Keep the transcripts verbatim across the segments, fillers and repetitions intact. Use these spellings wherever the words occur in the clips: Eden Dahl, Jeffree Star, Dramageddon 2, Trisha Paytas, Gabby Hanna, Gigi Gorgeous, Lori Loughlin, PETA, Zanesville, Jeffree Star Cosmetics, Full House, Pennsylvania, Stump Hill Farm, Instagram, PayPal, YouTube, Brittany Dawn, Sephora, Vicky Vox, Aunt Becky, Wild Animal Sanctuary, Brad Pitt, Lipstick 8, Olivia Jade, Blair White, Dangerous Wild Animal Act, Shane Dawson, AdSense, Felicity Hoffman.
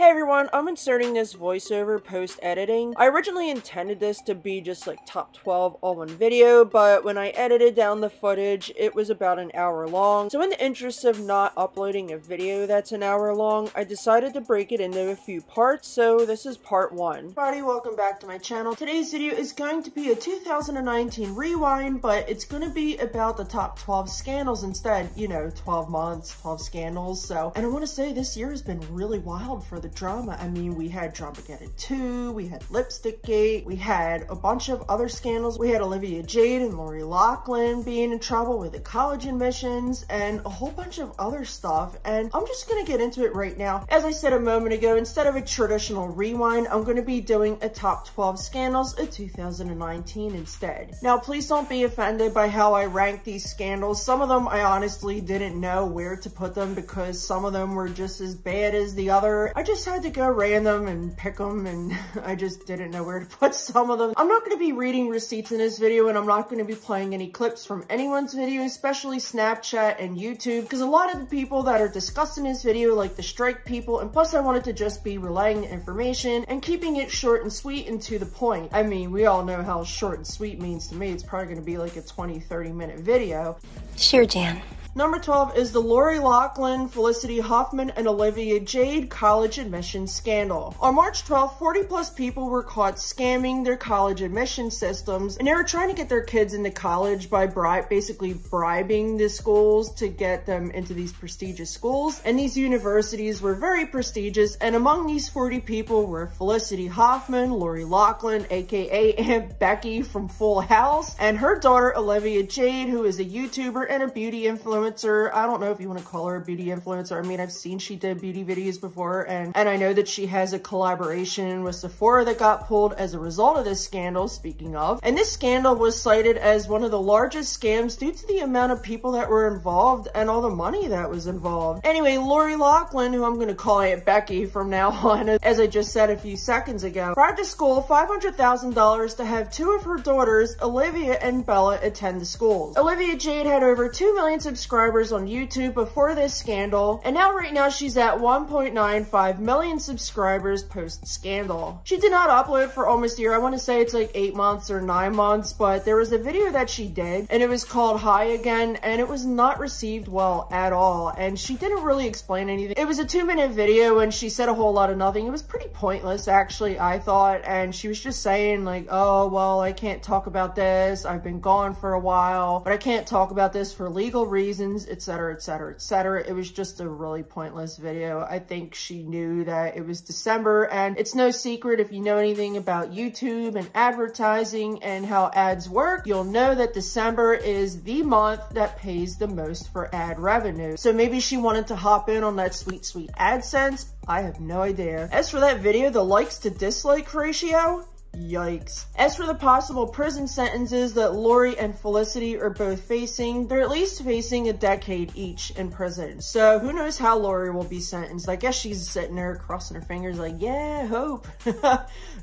Hey everyone, I'm inserting this voiceover post-editing. I originally intended this to be just like top twelve all one video, but when I edited down the footage, it was about an hour long. So in the interest of not uploading a video that's an hour long, I decided to break it into a few parts, so this is part one. Everybody, welcome back to my channel. Today's video is going to be a two thousand nineteen rewind, but it's going to be about the top twelve scandals instead. You know, twelve months, twelve scandals, so. And I want to say this year has been really wild for the drama. I mean, we had Dramageddon two, we had Lipstick eight, we had a bunch of other scandals. We had Olivia Jade and Lori Loughlin being in trouble with the college admissions and a whole bunch of other stuff. And I'm just gonna get into it right now. As I said a moment ago, instead of a traditional rewind, I'm gonna be doing a top twelve scandals of two thousand nineteen instead. Now, please don't be offended by how I rank these scandals. Some of them I honestly didn't know where to put them because some of them were just as bad as the other. I just Just had to go random and pick them, and I just didn't know where to put some of them. I'm not going to be reading receipts in this video, and I'm not going to be playing any clips from anyone's video, especially Snapchat and YouTube, because a lot of the people that are discussed in this video, like the strike people, and plus I wanted to just be relaying information and keeping it short and sweet and to the point. I mean, we all know how short and sweet means to me. It's probably going to be like a twenty, thirty minute video. Sure, Jan. Number twelve is the Lori Loughlin, Felicity Hoffman, and Olivia Jade college admissions scandal. On March twelfth, forty plus people were caught scamming their college admission systems, and they were trying to get their kids into college by bri- basically bribing the schools to get them into these prestigious schools. And these universities were very prestigious, and among these forty people were Felicity Hoffman, Lori Loughlin, aka Aunt Becky from Full House, and her daughter Olivia Jade, who is a YouTuber and a beauty influencer. I don't know if you want to call her a beauty influencer. I mean, I've seen she did beauty videos before, and, and I know that she has a collaboration with Sephora that got pulled as a result of this scandal, speaking of. And this scandal was cited as one of the largest scams due to the amount of people that were involved and all the money that was involved. Anyway, Lori Loughlin, who I'm going to call Aunt Becky from now on, as I just said a few seconds ago, bribed to school five hundred thousand dollars to have two of her daughters, Olivia and Bella, attend the schools. Olivia Jade had over two million subscribers subscribers on YouTube before this scandal, and now right now she's at one point nine five million subscribers post-scandal. She did not upload for almost a year. I want to say it's like eight months or nine months, but there was a video that she did, and it was called Hi Again, and it was not received well at all, and she didn't really explain anything. It was a two-minute video, and she said a whole lot of nothing. It was pretty pointless, actually, I thought, and she was just saying, like, oh, well, I can't talk about this. I've been gone for a while, but I can't talk about this for legal reasons, etc, etc, et cetera. It was just a really pointless video. I think she knew that it was December, and it's no secret if you know anything about YouTube and advertising and how ads work, you'll know that December is the month that pays the most for ad revenue. So maybe she wanted to hop in on that sweet, sweet AdSense. I have no idea. As for that video, the likes to dislike ratio? Yikes. As for the possible prison sentences that Lori and Felicity are both facing, they're at least facing a decade each in prison. So who knows how Lori will be sentenced. I guess she's sitting there crossing her fingers like, yeah, hope.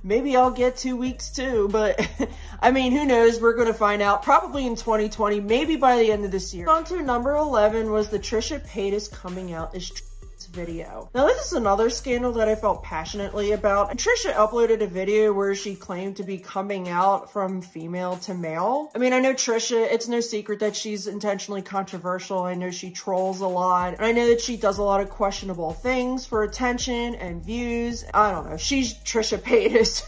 Maybe I'll get two weeks too. But I mean, who knows? We're going to find out probably in twenty twenty, maybe by the end of this year. On to number eleven was the Trisha Paytas coming out as video. Now, this is another scandal that I felt passionately about. And Trisha uploaded a video where she claimed to be coming out from female to male. I mean, I know Trisha, it's no secret that she's intentionally controversial. I know she trolls a lot. And I know that she does a lot of questionable things for attention and views. I don't know. She's Trisha Paytas.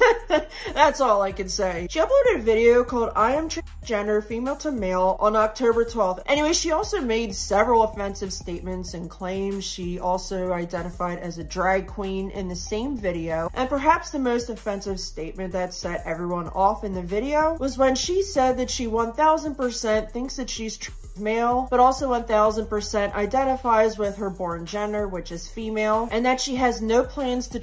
That's all I can say. She uploaded a video called I Am Transgender Female to Male on October twelfth. Anyway, she also made several offensive statements and claims. She also Also identified as a drag queen in the same video, and perhaps the most offensive statement that set everyone off in the video was when she said that she one thousand percent thinks that she's male, but also one thousand percent identifies with her born gender, which is female, and that she has no plans to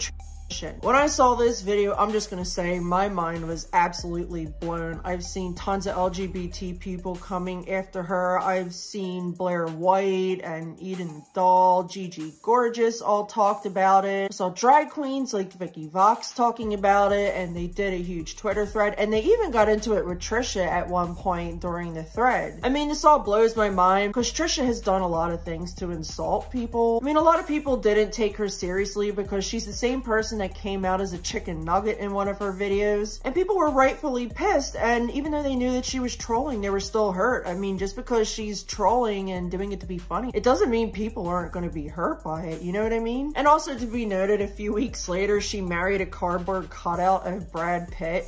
shit. When I saw this video, I'm just gonna say my mind was absolutely blown. I've seen tons of L G B T people coming after her. I've seen Blair White and Eden Dahl, Gigi Gorgeous all talked about it. I saw drag queens like Vicky Vox talking about it, and they did a huge Twitter thread, and they even got into it with Trisha at one point during the thread. I mean, this all blows my mind because Trisha has done a lot of things to insult people. I mean, a lot of people didn't take her seriously because she's the same person that came out as a chicken nugget in one of her videos, and people were rightfully pissed, and even though they knew that she was trolling, they were still hurt. I mean, just because she's trolling and doing it to be funny, it doesn't mean people aren't going to be hurt by it, you know what I mean? And also to be noted, a few weeks later, she married a cardboard cutout of Brad Pitt.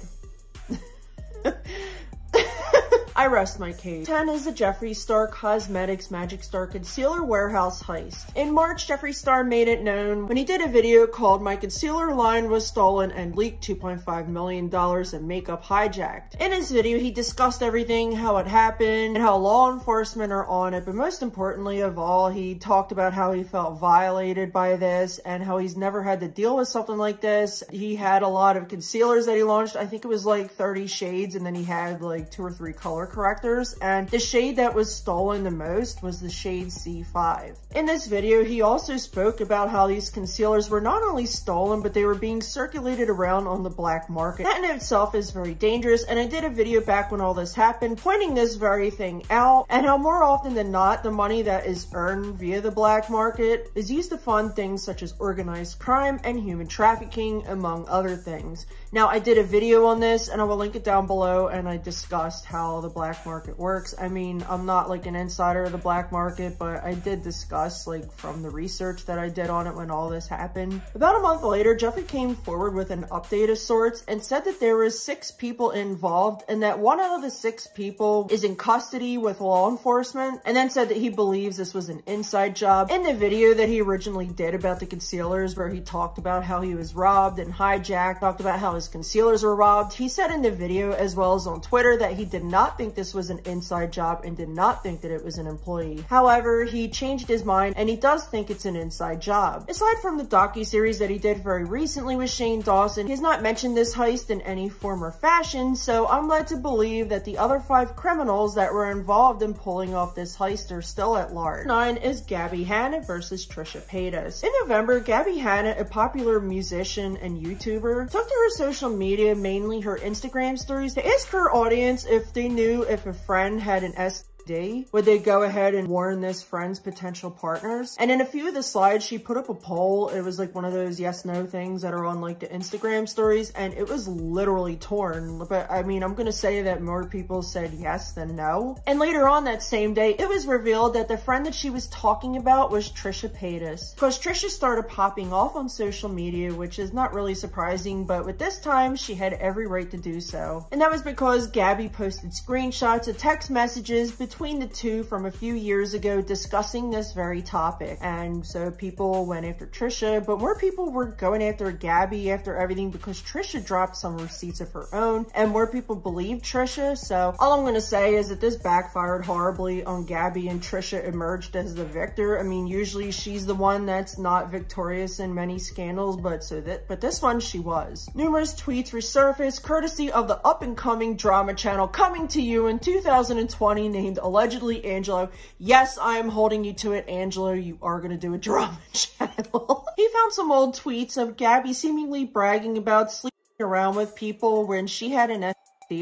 I rest my case. ten is the Jeffree Star Cosmetics Magic Star Concealer Warehouse Heist. In March, Jeffree Star made it known when he did a video called My Concealer Line Was Stolen and Leaked two point five million dollars in Makeup Hijacked. In his video, he discussed everything, how it happened, and how law enforcement are on it, but most importantly of all, he talked about how he felt violated by this and how he's never had to deal with something like this. He had a lot of concealers that he launched. I think it was like thirty shades, and then he had like two or three color correctors, and the shade that was stolen the most was the shade C five. In this video, he also spoke about how these concealers were not only stolen, but they were being circulated around on the black market. That in itself is very dangerous, and I did a video back when all this happened pointing this very thing out, and how more often than not, the money that is earned via the black market is used to fund things such as organized crime and human trafficking, among other things. Now, I did a video on this, and I will link it down below, and I discussed how the black market works. I mean, I'm not like an insider of the black market, but I did discuss, like, from the research that I did on it when all this happened. About a month later, Jeffree came forward with an update of sorts and said that there was six people involved and that one out of the six people is in custody with law enforcement, and then said that he believes this was an inside job. In the video that he originally did about the concealers, where he talked about how he was robbed and hijacked, talked about how his concealers were robbed, he said in the video as well as on Twitter that he did not think this was an inside job and did not think that it was an employee. However, he changed his mind and he does think it's an inside job. Aside from the docuseries that he did very recently with Shane Dawson, he's not mentioned this heist in any form or fashion, so I'm led to believe that the other five criminals that were involved in pulling off this heist are still at large. nine is Gabby Hanna versus Trisha Paytas. In November, Gabby Hanna, a popular musician and YouTuber, took to her social media, mainly her Instagram stories, to ask her audience if they knew if a friend had an S T D, would they go ahead and warn this friend's potential partners? And in a few of the slides, she put up a poll. It was like one of those yes, no things that are on like the Instagram stories, and it was literally torn. But I mean, I'm gonna say that more people said yes than no. And later on that same day, it was revealed that the friend that she was talking about was Trisha Paytas. Because Trisha started popping off on social media, which is not really surprising, but with this time, she had every right to do so. And that was because Gabby posted screenshots of text messages between between the two from a few years ago discussing this very topic. And so people went after Trisha, but more people were going after Gabby after everything because Trisha dropped some receipts of her own and more people believed Trisha. So all I'm gonna say is that this backfired horribly on Gabby, and Trisha emerged as the victor. I mean, usually she's the one that's not victorious in many scandals, but so that but this one she was. Numerous tweets resurfaced courtesy of the up-and-coming drama channel coming to you in two thousand twenty named Allegedly Angelo. Yes, I am holding you to it, Angelo. You are going to do a drama channel. He found some old tweets of Gabby seemingly bragging about sleeping around with people when she had an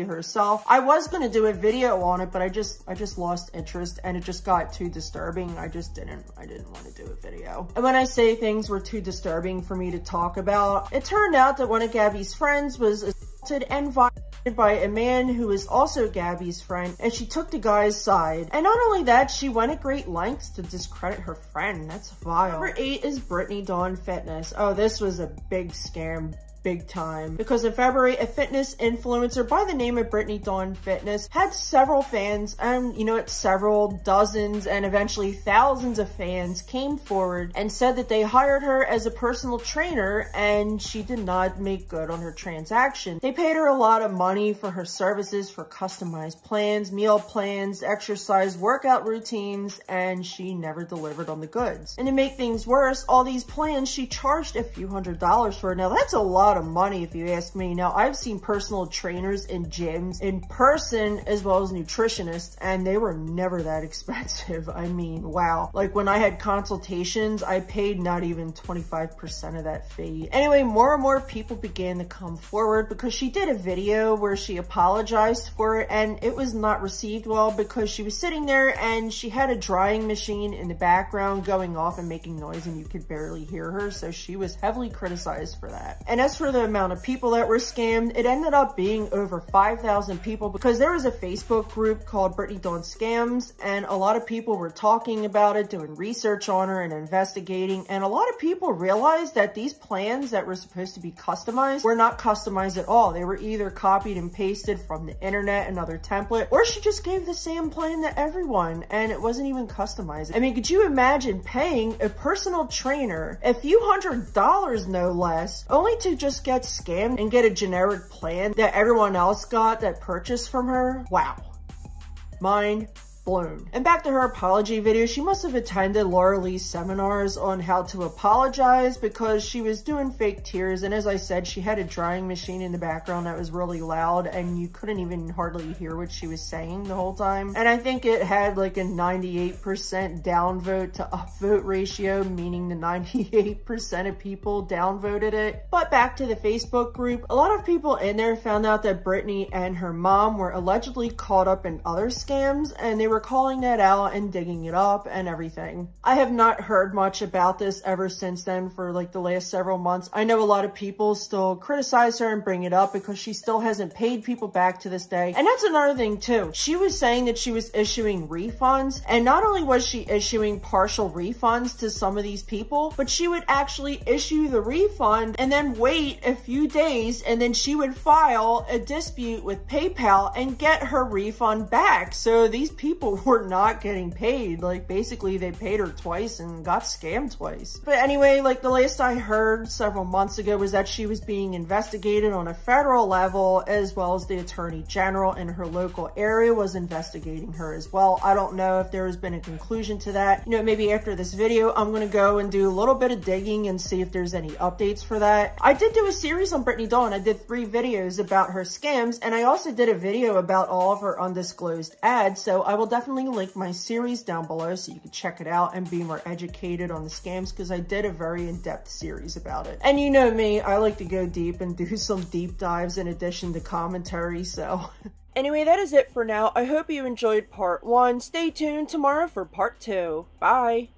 herself. I was gonna do a video on it, but I just I just lost interest and it just got too disturbing. I just didn't I didn't want to do a video. And when I say things were too disturbing for me to talk about, it turned out that one of Gabby's friends was assaulted and violated by a man who is also Gabby's friend, and she took the guy's side. And not only that, she went at great lengths to discredit her friend. That's vile. Number eight is Brittany Dawn Fitness. Oh, this was a big scam. big time, because in February, a fitness influencer by the name of Brittany Dawn Fitness had several fans, and you know, it's several dozens and eventually thousands of fans came forward and said that they hired her as a personal trainer and she did not make good on her transaction. They paid her a lot of money for her services, for customized plans, meal plans, exercise, workout routines, and she never delivered on the goods. And to make things worse, all these plans she charged a few hundred dollars for. Now that's a lot of money if you ask me. Now I've seen personal trainers in gyms in person as well as nutritionists, and they were never that expensive. I mean, wow. Like when I had consultations, I paid not even twenty-five percent of that fee. Anyway, more and more people began to come forward because she did a video where she apologized for it and it was not received well because she was sitting there and she had a drying machine in the background going off and making noise and you could barely hear her, so she was heavily criticized for that. And as for the amount of people that were scammed, it ended up being over five thousand people because there was a Facebook group called Brittany Dawn Scams and a lot of people were talking about it, doing research on her and investigating, and a lot of people realized that these plans that were supposed to be customized were not customized at all. They were either copied and pasted from the internet, another template, or she just gave the same plan to everyone and it wasn't even customized. I mean, could you imagine paying a personal trainer a few hundred dollars no less only to just get scammed and get a generic plan that everyone else got that purchased from her? Wow. Mind blown. And back to her apology video, she must have attended Laura Lee's seminars on how to apologize because she was doing fake tears, and as I said, she had a drying machine in the background that was really loud and you couldn't even hardly hear what she was saying the whole time. And I think it had like a ninety-eight percent downvote to upvote ratio, meaning the ninety-eight percent of people downvoted it. But back to the Facebook group, a lot of people in there found out that Brittany and her mom were allegedly caught up in other scams and they were calling that out and digging it up and everything. I have not heard much about this ever since then for like the last several months. I know a lot of people still criticize her and bring it up because she still hasn't paid people back to this day. And that's another thing too. She was saying that she was issuing refunds, and not only was she issuing partial refunds to some of these people, but she would actually issue the refund and then wait a few days and then she would file a dispute with PayPal and get her refund back. So these people were not getting paid. Like basically they paid her twice and got scammed twice. But anyway, like the last I heard several months ago was that she was being investigated on a federal level, as well as the attorney general in her local area was investigating her as well. I don't know if there has been a conclusion to that. You know, maybe after this video, I'm gonna go and do a little bit of digging and see if there's any updates for that. I did do a series on Brittany Dawn. I did three videos about her scams, and I also did a video about all of her undisclosed ads, so I will definitely link my series down below so you can check it out and be more educated on the scams, because I did a very in-depth series about it. And you know me, I like to go deep and do some deep dives in addition to commentary, so... Anyway, that is it for now. I hope you enjoyed part one. Stay tuned tomorrow for part two. Bye!